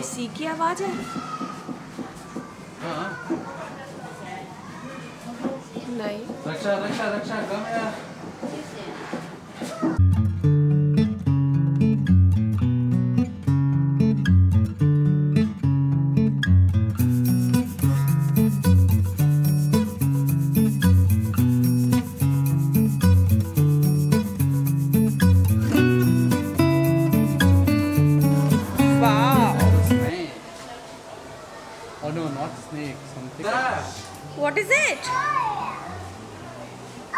किसी की आवाज है? नहीं। रक्षा रक्षा रक्षा कम है यार। What is it?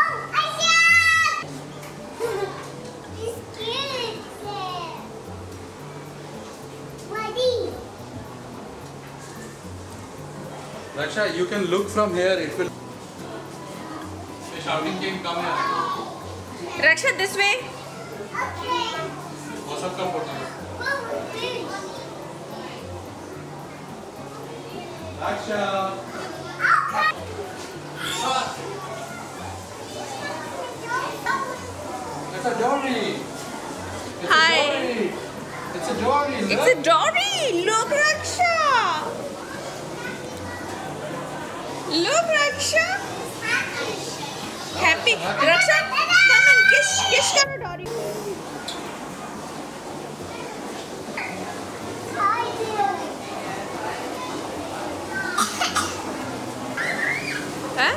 Oh, I see it! It's cute. Buddy. Raksha, you can look from here. It will. The shouting king, come here. Raksha, this way. Okay. What's up, come on. Raksha. It's a dory. Hi. It's a dory. It's a dory. Look, Raksha. Look, Raksha. Happy. Raksha, come and kiss. Kiss the dory. Huh?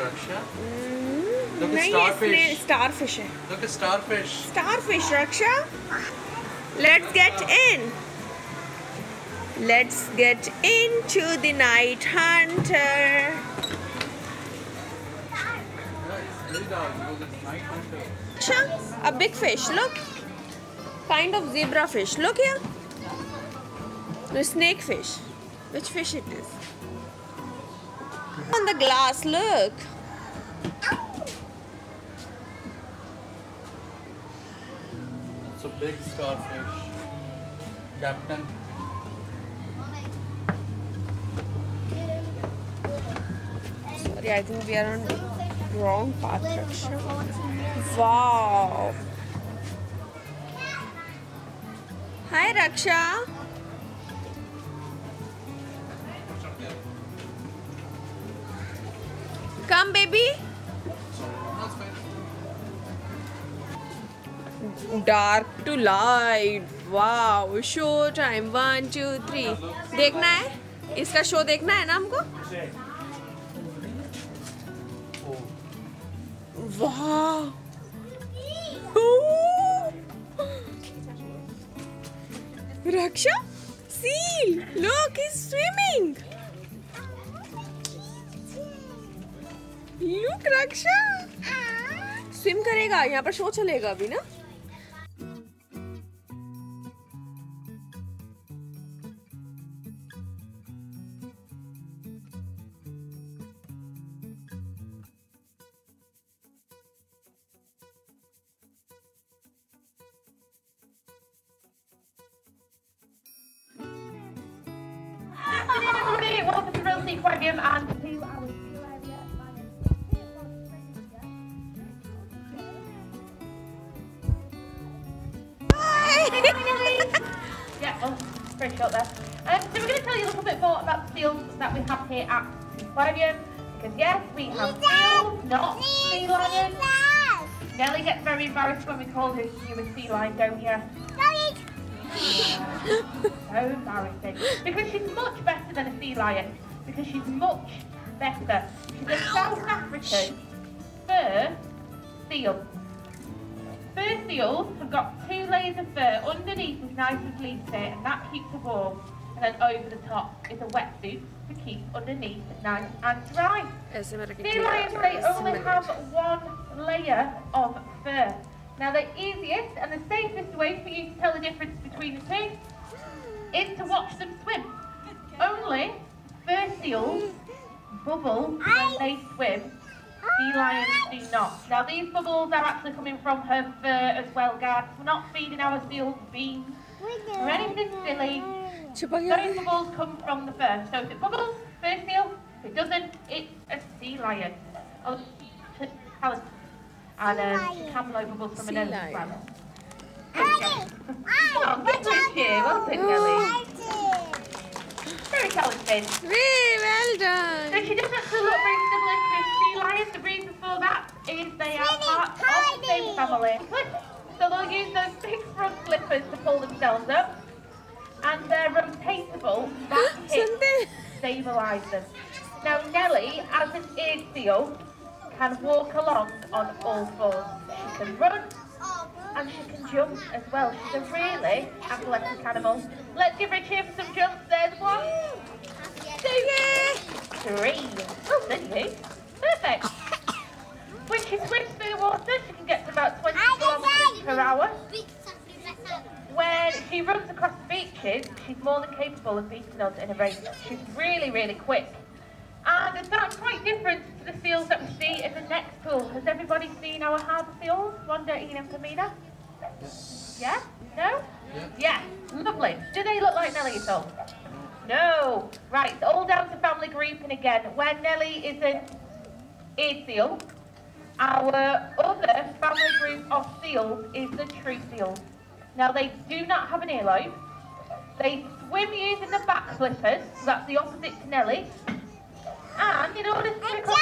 Raksha. Look at starfish. Starfish. Look at starfish. Starfish, Raksha. Let's get in. Let's get into the night hunter. Raksha, a big fish. Look, kind of zebra fish. Look here. The snake fish. Which fish it is? On the glass, look. It's a big starfish, Captain. Sorry, I think we are on the wrong path, Raksha. Wow. Hi, Raksha. Come, baby. Dark to light. Wow. Show time. 1, 2, 3. देखना है? इसका show देखना है ना हमको? Wow. Raksha, seal. Look, he's swimming. Look, Raksha. Swim करेगा यहाँ पर शो चलेगा अभी ना So we're going to tell you a little bit more about the fields that we have here at the aquarium, because yes, we have fields, not sea lions. Nelly gets very embarrassed when we call her human sea lion, don't you? So embarrassing, because she's much better than a sea lion, because she's much better. She's a South African fur seal. Fur seals have got 2 layers of fur underneath with nice and clean fit, and that keeps her warm. And then over the top is a wetsuit to keep underneath nice and dry. Sea lions, they only have 1 layer of fur. Now the easiest and the safest way for you to tell the difference between between the two is to watch them swim. Only fur seals bubble when they swim. Sea lions do not. Now these bubbles are actually coming from her fur as well, guys. We're not feeding our seals beans or anything silly. Those bubbles come from the fur. So if it bubbles, fur seal. If it doesn't, it's a sea lion. Oh, and Camelo bubbles from an as well. Oh, thank you. Well done, Nelly. Very talented. Really well done. So she doesn't actually look very similar to a sea lion. The reason for that is they are part of the same family. So they'll use those big front flippers to pull themselves up. And they're rotatable, that hip stabilises. Now Nelly, as an eared seal, can walk along on all fours. She can run and she can jump as well. She's a really athletic animal. Let's give her a cheer for some jumps. There's 1, 2, 3. Oh, there you go. Perfect. When she swims through the water, she can get to about 20 kilometres per hour. When she runs across the beaches, she's more than capable of beating us in a race. She's really, really quick. And that's quite different to the seals that we see in the next pool. Has everybody seen our harbour seals? Wanda, Ian and Pamina? Yeah? No? Yeah. Lovely. Do they look like Nelly at all? No. Right, it's all down to family grouping again. Where Nelly is an eared seal, our other family group of seals is the true seals. Now they do not have an earlobe. They swim using the back flippers, so that's the opposite to Nelly. And in order to become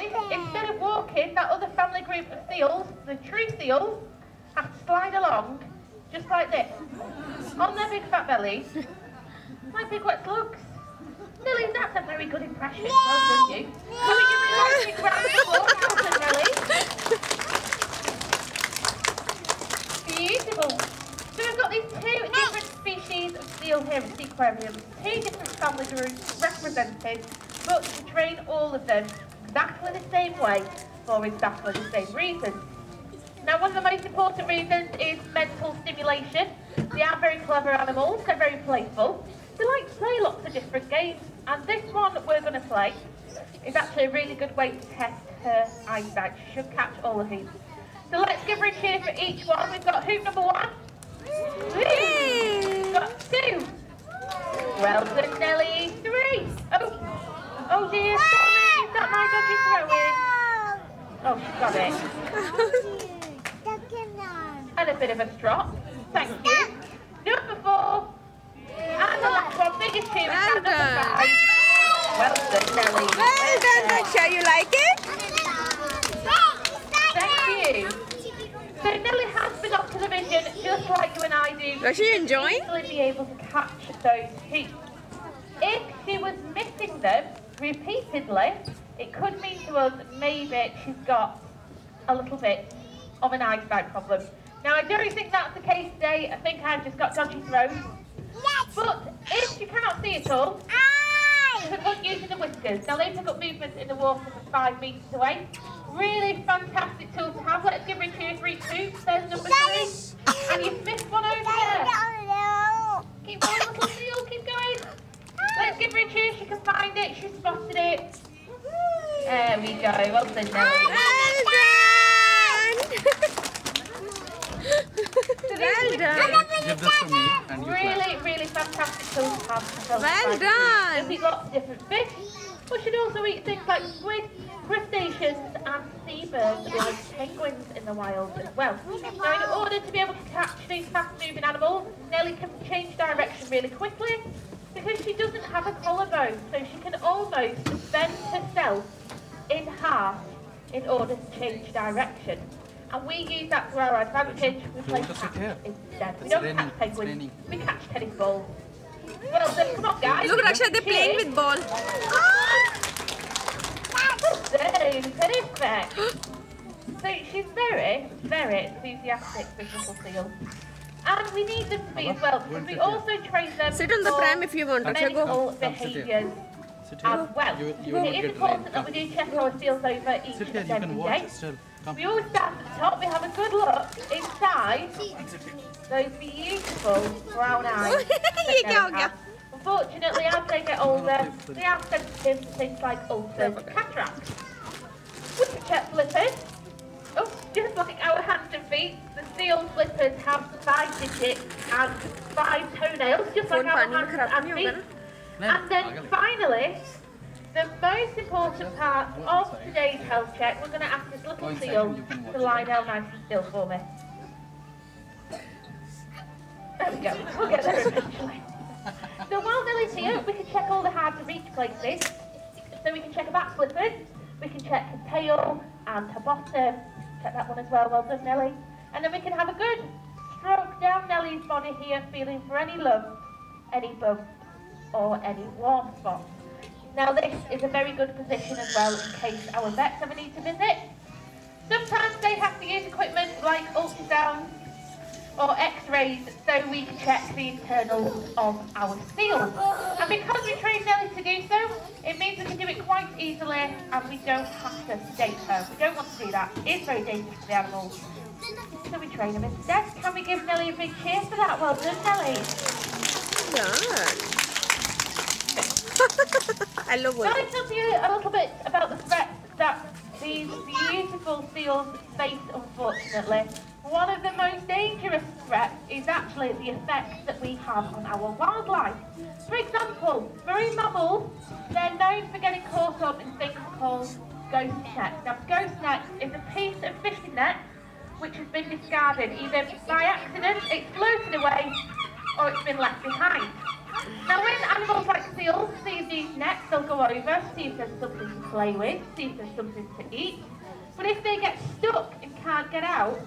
beaches, instead of walking, that other family group of seals, the true seals, have to slide along just like this. On their big fat bellies, like big wet slugs. Nelly, that's a very good impression. Yay. Well done you. Can we give you a big round of applause? Well done, Nelly. Beautiful. So we've got these two different species of seal here at the aquarium, two different family groups represented, but to train all of them exactly the same way for exactly the same reasons. Now one of the most important reasons is mental stimulation. They are very clever animals, they're very playful. They like to play lots of different games, and this one that we're going to play is actually a really good way to test her eyesight. She should catch all of these. So let's give her a cheer for each one. We've got hoop number 1. We've got 2. Well done, Nelly. 3. Oh dear, sorry. Is that my doggy throwing? Oh, she's got it. And a bit of a strop. Thank you. Number 4. And the last one, biggest team. Well done. Well done, Nelly. Well done, Nelly. You like it? Thank you. So Nelly has been off to the vision, just like you and I do. Was she enjoying? She'll be able to catch those hoops. If she was missing them repeatedly, it could mean to us maybe she's got a little bit of an eyesight problem. Now I don't think that's the case today. I think I've just got dodgy throws. But if she cannot see at all, she can look using the whiskers. Now they pick up movements in the water from 5 meters away. Really fantastic tool to have. Let's give her a cheer for each hoop. There's number 3. And you've missed one over there. Keep going, little seal, keep going. Let's give her a cheer, she can find it, she spotted it. There we go, well done, Nelly. Well done. Really, really fantastic tool to have. Well done. And we've got different fish. We should also eat things like squid, crustaceans and seabirds, like penguins in the wild as well. Now in order to be able to catch these fast moving animals, Nelly can change direction really quickly because she doesn't have a collarbone, so she can almost bend herself in half in order to change direction. And we use that for our advantage. We play catch instead. We don't catch penguins, we catch tennis balls. Well done, come on guys. Look, actually they're playing with ball. Perfect. So she's very, very enthusiastic with little seals. And we need them to be as well, because we also train them for medical behaviours as well. It is important that we do check our seals over each and every day. We always start at top, we have a good look inside those beautiful brown eyes. You go, girl. Unfortunately, as they get older, they are sensitive to things like ulcers and cataracts. Woodchuck flippers. Oh, just looking at our hands and feet, the seal flippers have 5 digits and 5 toenails, just like our hands and feet. And then finally, the most important part of today's health check, we're going to ask this little seal to lie down nice and still for me. There we go. We'll get there eventually. So while Nelly's here, we can check all the hard-to-reach places. So we can check her back slippers, we can check her tail and her bottom. Check that one as well. Well done, Nelly. And then we can have a good stroke down Nelly's body here, feeling for any lump, any bump, or any warm spot. Now this is a very good position as well in case our vets ever need to visit. Sometimes they have to use equipment like ultrasound or x-rays so we can check the internals of our seals. And because we train Nelly to do so, it means we can do it quite easily and we don't have to sedate her. We don't want to do that. It's very dangerous for the animals. So we train them instead. Can we give Nelly a big cheer for that? Well done, Nelly. Yeah. I love it. Can I tell you a little bit about the threats that these beautiful seals face, unfortunately? One of the most dangerous threats is actually the effects that we have on our wildlife. For example, marine mammals, they're known for getting caught up in things called ghost nets. Now, ghost nets is a piece of fishing net which has been discarded. Either by accident, it's floated away, or it's been left behind. Now when animals like seals see these nets, they'll go over, see if there's something to play with, see if there's something to eat. But if they get stuck and can't get out,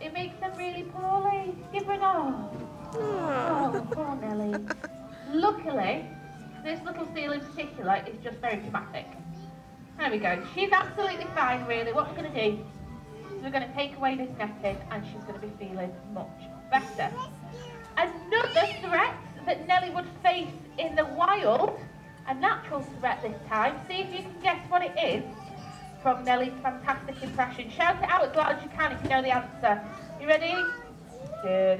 it makes them really poorly. Give her an aw. Oh, poor Nelly. Luckily, this little seal in particular is just very dramatic. There we go. She's absolutely fine, really. What we're going to do is we're going to take away this netting and she's going to be feeling much better. Another threat that Nelly would face in the wild, a natural threat this time. See if you can guess what it is from Nelly's fantastic impression. Shout it out as loud as you can if you know the answer. You ready? Keep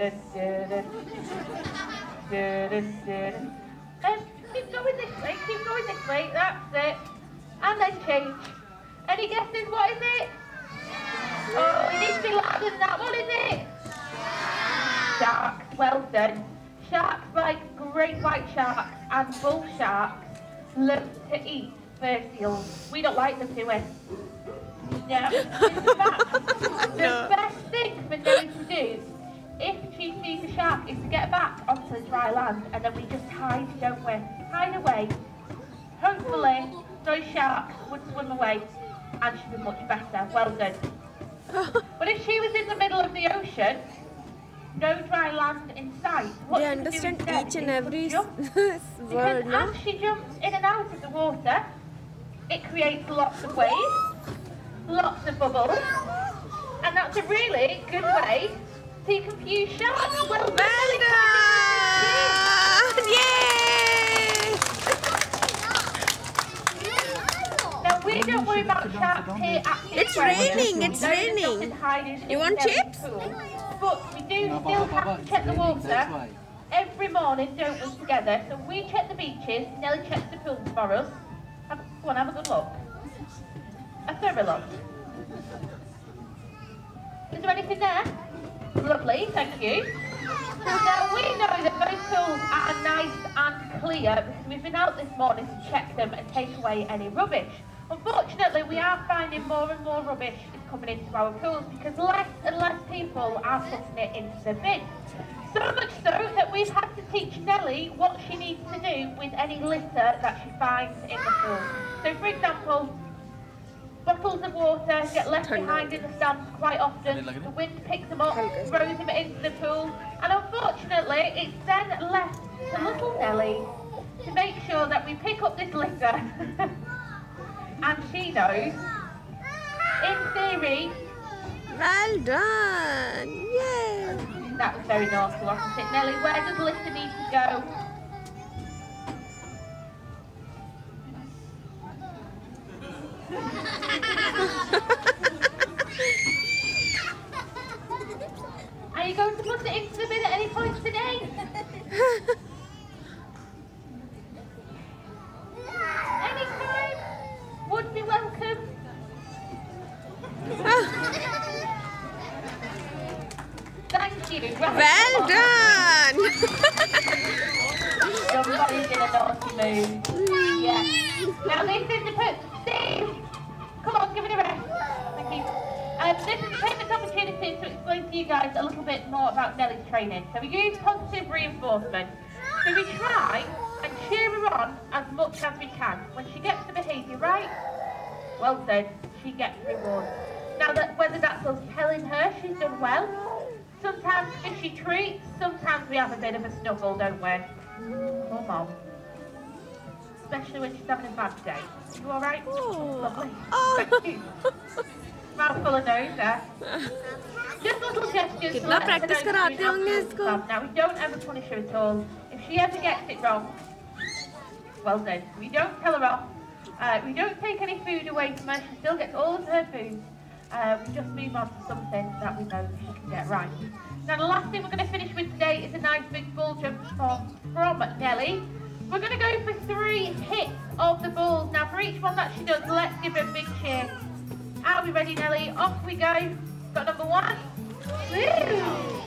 going this way, keep going this way. That's it. And then change. Any guesses? What is it? Oh, it needs to be louder than that. What is it? Sharks, well done. Sharks like great white sharks and bull sharks love to eat fur seals. We don't like them, do we? No. In fact, the best thing for Nelly to do if she sees a shark is to get back onto the dry land and then we just hide, don't we? Hide away. Hopefully, those sharks would swim away and she'd be much better. Well done. But if she was in the middle of the ocean, no dry land in sight. What they understand each and every word. No? As she jumps in and out of the water, it creates lots of waves, lots of bubbles, and that's a really good way to confuse sharks. Well done, Wanda! Yay! Now we don't worry about sharks here at this. It's raining. It's raining. You want chips? Pool. But we do still have to check the water every morning, don't we, together? So we check the beaches, Nelly checks the pools for us. Go on, have a good look. A thorough look. Is there anything there? Lovely, thank you. Now we know that most pools are nice and clear because we've been out this morning to check them and take away any rubbish. Unfortunately, we are finding more and more rubbish is coming into our pools because less and less people are putting it into the bin. So much so that we've had to teach Nelly what she needs to do with any litter that she finds in the pool. So, for example, bottles of water get left behind in the stands quite often. The wind picks them up, throws them into the pool, and unfortunately, it's then left to little Nelly to make sure that we pick up this litter. And she knows, in theory. Well done! Yay! That was very naughty, wasn't it, Nelly? Where does the litter need to go? Are you going to put it into the bin at any point today? Anytime would be welcome. Oh. Thank you. Well done. Somebody's in a naughty mood. Yeah. Now this is the put. Steve, come on, give it a rest. Thank you. This is a perfect opportunity to explain to you guys a little bit more about Nelly's training. So we use positive reinforcement. So we try and cheer her on as much as we can. When she gets the behaviour right, well done, she gets rewarded. Now that whether that's us telling her she's done well, sometimes if she treats, sometimes we have a bit of a snuggle, don't we? Come on. Especially when she's having a bad day. You alright? Lovely. Oh. Thank you. Mouthful of nose there. Just little gestures. Now we don't ever punish her at all. If she ever gets it wrong, well done. We don't tell her off. We don't take any food away from her. She still gets all of her food. We just move on to something that we know she can get right. Now the last thing we're going to finish with today is a nice big ball jump from Nelly. We're going to go for 3 hits of the balls. Now for each one that she does, let's give her a big cheer. Are we ready, Nelly? Off we go. Got number 1. Woo!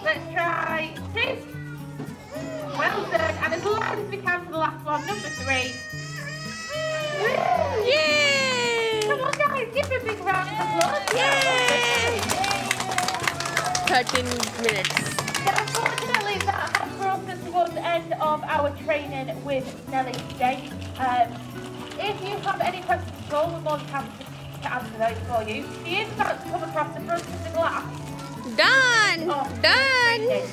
Let's try 2. Well done. And as loud as we can for the last one, number 3. Woo! Yay! Come on, guys, give me a big round of applause. Yay! 13 minutes. So unfortunately, that has brought us towards the end of our training with Nelly today. If you have any questions at all, we're more than happy to answer those for you. The insights come across the front of the glass. Done! Oh, done!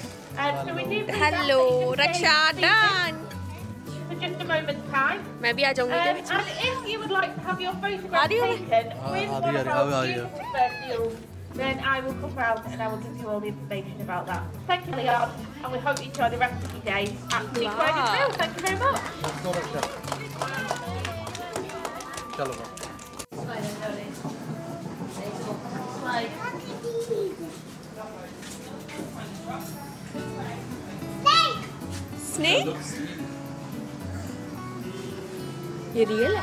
So we do hello, Raksha, done! For just a moment's time. Maybe I don't need it. And if you would like to have your photograph taken with one of our beautiful Fairfield, then I will come round and I will give you all the information about that. Thank you, Leon, and we hope you enjoy the rest of your day. Absolutely well. Thank you very much. Hello. Snakes? You real?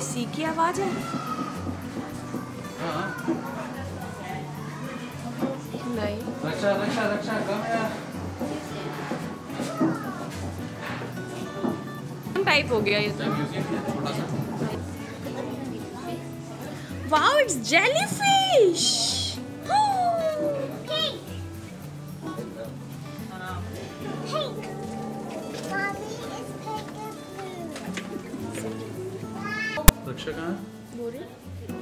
इसी की आवाज है? नहीं। रक्षा रक्षा रक्षा कम है। Type हो गया ये तो। Wow, it's jellyfish! Pink! Pink! Mommy is pink and blue. Raksha, where is she?